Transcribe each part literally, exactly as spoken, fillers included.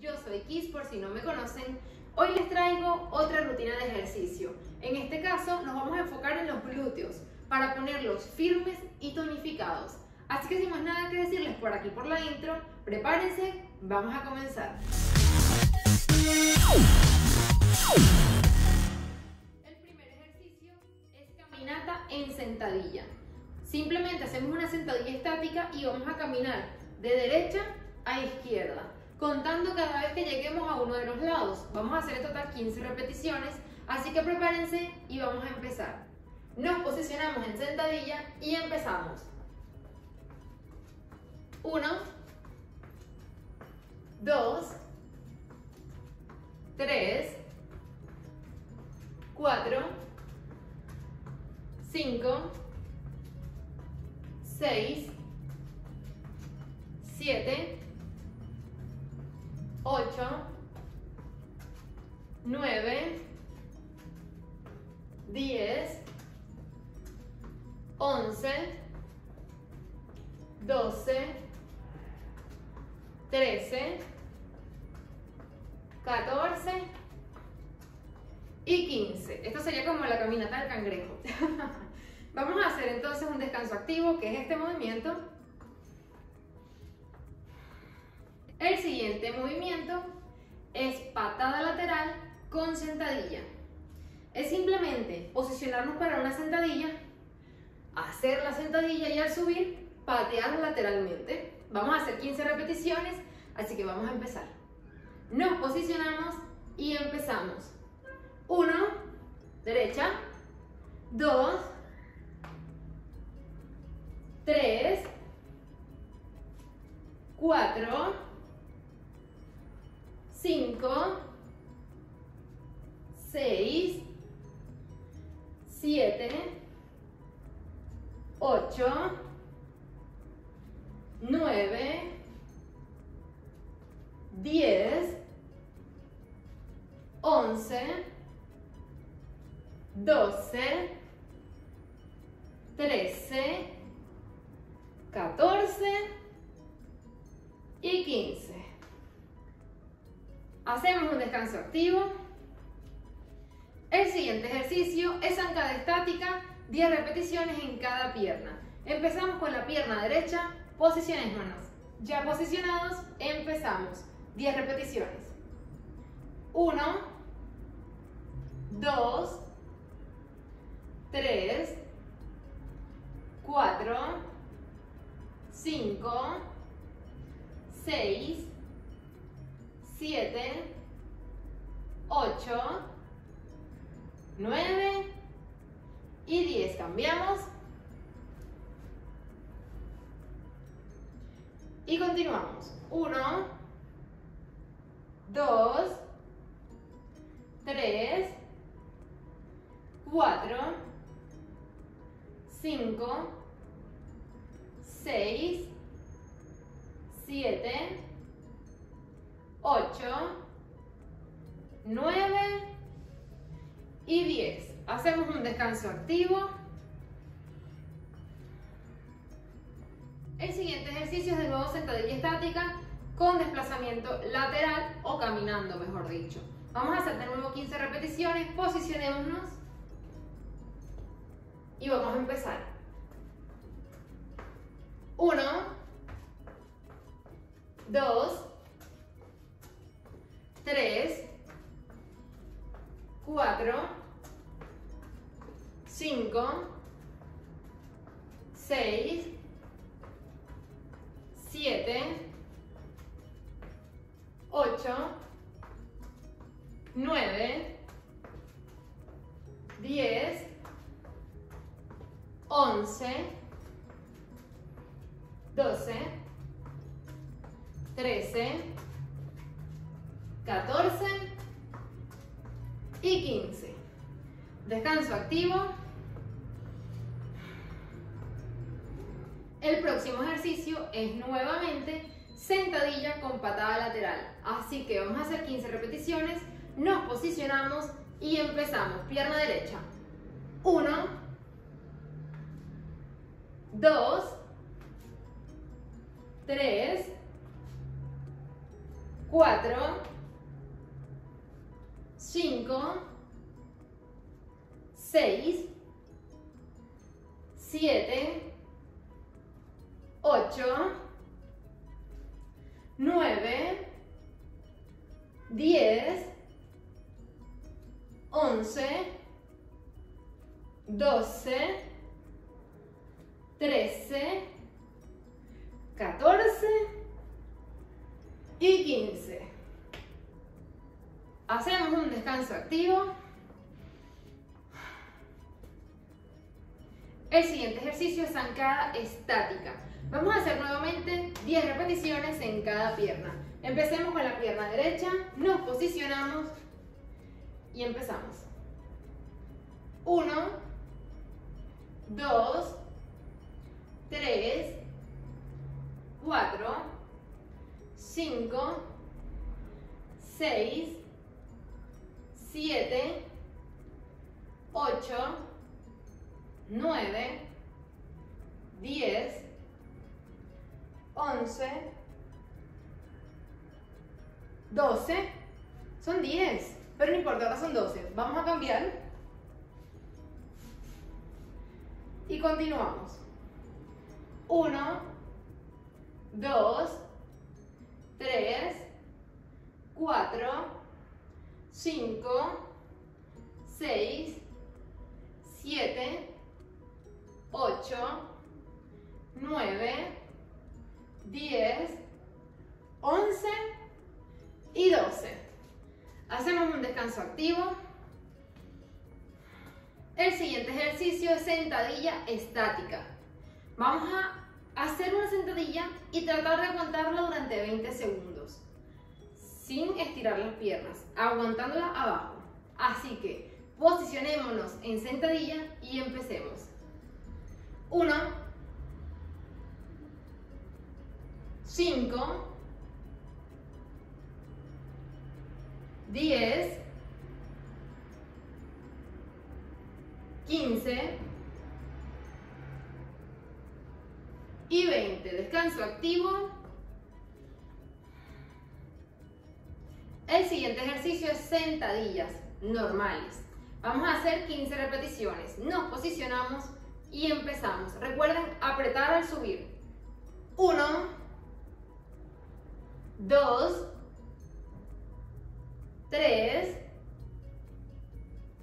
Yo soy Kiss, por si no me conocen. Hoy les traigo otra rutina de ejercicio. En este caso nos vamos a enfocar en los glúteos para ponerlos firmes y tonificados. Así que sin más nada que decirles por aquí por la intro, prepárense, vamos a comenzar. El primer ejercicio es caminata en sentadilla. Simplemente hacemos una sentadilla estática y vamos a caminar de derecha a izquierda, contando cada vez que lleguemos a uno de los lados. Vamos a hacer en total quince repeticiones, así que prepárense y vamos a empezar. Nos posicionamos en sentadilla y empezamos. dos, tres, cuatro, cinco, seis, siete, ocho, nueve, diez, once, doce, trece, catorce y quince. Esto sería como la caminata del cangrejo. Vamos a hacer entonces un descanso activo, que es este movimiento. El siguiente movimiento es patada lateral con sentadilla. Es simplemente posicionarnos para una sentadilla, hacer la sentadilla y al subir patear lateralmente. Vamos a hacer quince repeticiones, así que vamos a empezar. Nos posicionamos y empezamos. uno, derecha, dos, tres, cuatro, cinco, seis, siete, ocho, nueve, diez, once, doce, trece, catorce y quince. Hacemos un descanso activo. El siguiente ejercicio es zancada estática, diez repeticiones en cada pierna. Empezamos con la pierna derecha, posicionémonos. Ya posicionados, empezamos. diez repeticiones. uno, dos, tres, cuatro, cinco, seis, siete, ocho, nueve y diez. Cambiamos y continuamos. uno, dos, tres, cuatro, cinco, seis, siete, ocho, nueve y diez. Hacemos un descanso activo. El siguiente ejercicio es de nuevo sentadilla estática con desplazamiento lateral o caminando, mejor dicho. Vamos a hacer de nuevo quince repeticiones, posicionémonos y vamos a empezar. uno, dos, tres, cuatro, cinco, seis, siete, ocho, nueve, diez, once, doce, trece, catorce y quince. Descanso activo. El próximo ejercicio es nuevamente sentadilla con patada lateral. Así que vamos a hacer quince repeticiones, nos posicionamos y empezamos. Pierna derecha. uno, dos, tres, cuatro, cinco, seis, siete, ocho, nueve, diez, once, doce, trece, catorce y quince. Hacemos un descanso activo. El siguiente ejercicio es zancada estática. Vamos a hacer nuevamente diez repeticiones en cada pierna. Empecemos con la pierna derecha, nos posicionamos y empezamos. uno, dos, tres, cuatro, cinco, seis, siete, ocho, nueve, diez, once, doce. Son diez, pero no importa, ahora son doce. Vamos a cambiar. Y continuamos. uno, dos, tres, cuatro, cinco, seis, siete, ocho, nueve, diez, once y doce. Hacemos un descanso activo. El siguiente ejercicio es sentadilla estática. Vamos a hacer una sentadilla y tratar de aguantarla durante veinte segundos, sin estirar las piernas, aguantándola abajo. Así que posicionémonos en sentadilla y empecemos. uno, cinco, diez, quince y veinte. Descanso activo. El siguiente ejercicio es sentadillas normales. Vamos a hacer quince repeticiones. Nos posicionamos y empezamos. Recuerden apretar al subir. uno, dos, tres,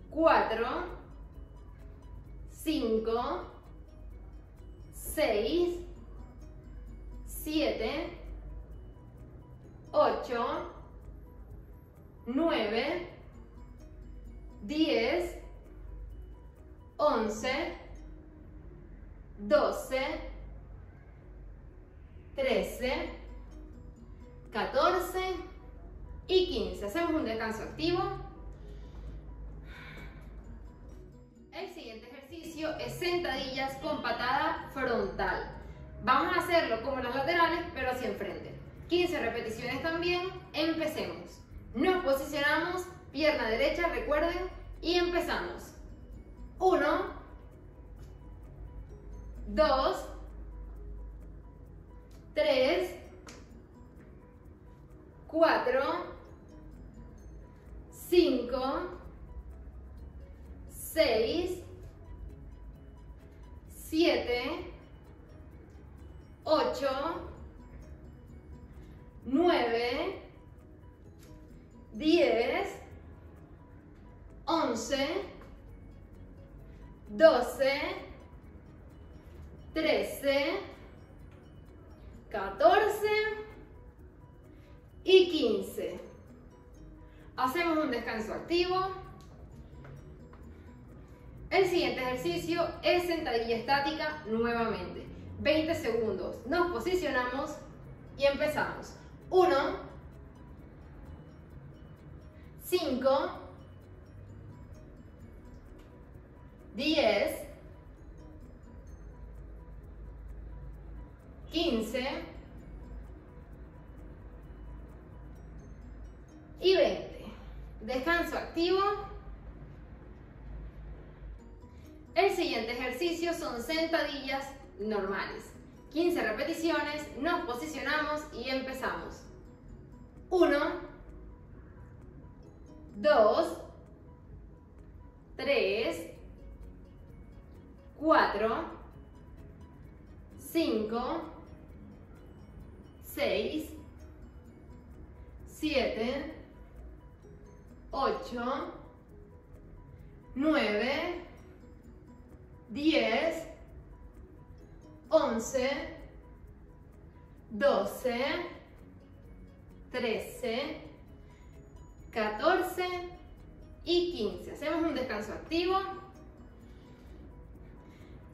cuatro, cinco, seis, siete, ocho, nueve, diez, once, doce, trece, catorce y quince. Hacemos un descanso activo. El siguiente ejercicio es sentadillas con patada frontal. Vamos a hacerlo como las laterales, pero hacia enfrente. quince repeticiones también. Empecemos. Nos posicionamos, pierna derecha, recuerden, y empezamos. uno, dos, tres, cuatro, cinco, seis, siete, ocho, nueve, diez, once, doce, trece, catorce y quince. Hacemos un descanso activo. El siguiente ejercicio es sentadilla estática nuevamente. veinte segundos. Nos posicionamos y empezamos. uno, cinco, diez, quince y veinte. Descanso activo. El siguiente ejercicio son sentadillas normales. quince repeticiones, nos posicionamos y empezamos. once, doce, trece, cuatro, cinco, seis, siete, ocho, nueve, diez, once, doce, trece, catorce y quince. Hacemos un descanso activo.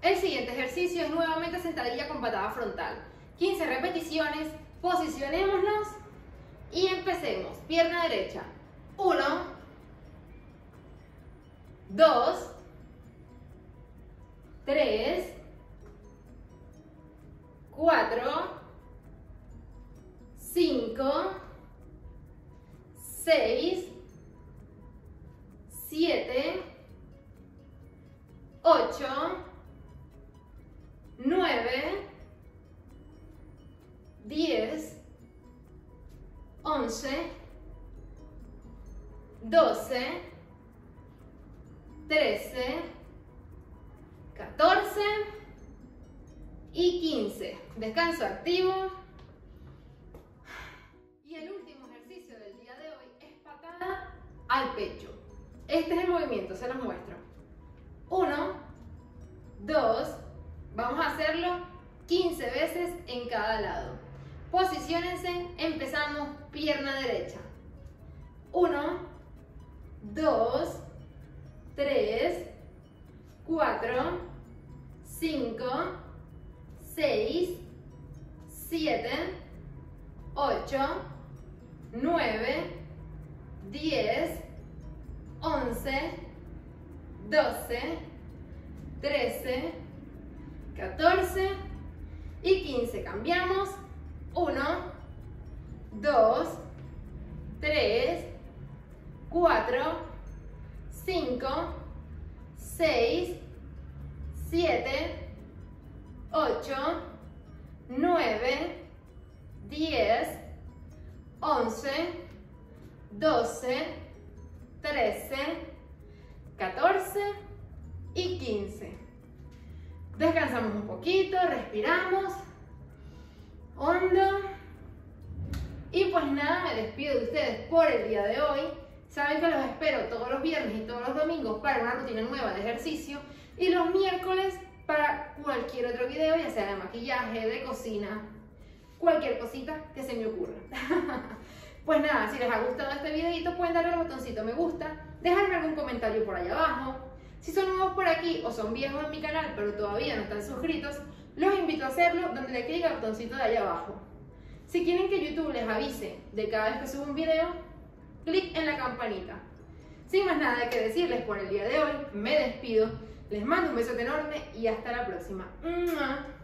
El siguiente ejercicio es nuevamente sentadilla con patada frontal. quince repeticiones, posicionémonos y empecemos. Pierna derecha. uno, dos, tres, cuatro, cinco, seis, siete, ocho, nueve, diez, once, doce, trece, catorce y quince. Descanso activo. Y el último ejercicio del día de hoy es patada al pecho. Este es el movimiento, se los muestro. uno, dos, vamos a hacerlo quince veces en cada lado. Posiciónense, empezamos pierna derecha. uno, dos, tres, cuatro, cinco, seis, siete, ocho, nueve, diez, once, doce, trece, catorce y quince. Cambiamos. uno, dos, tres, cuatro, cinco, seis, siete, ocho, nueve, diez, once, doce, trece, catorce y quince. Descansamos un poquito, respiramos hondo. Y pues nada, me despido de ustedes por el día de hoy. Saben que los espero todos los viernes y todos los domingos para una rutina nueva de ejercicio, y los miércoles para cualquier otro video, ya sea de maquillaje, de cocina, cualquier cosita que se me ocurra. Pues nada, si les ha gustado este videito pueden darle al botoncito me gusta, dejarme algún comentario por allá abajo. Si son nuevos por aquí o son viejos en mi canal pero todavía no están suscritos, los invito a hacerlo donde le clic al botoncito de allá abajo. Si quieren que YouTube les avise de cada vez que subo un video, clic en la campanita. Sin más nada que decirles por el día de hoy, me despido, les mando un besote enorme y hasta la próxima. ¡Mua!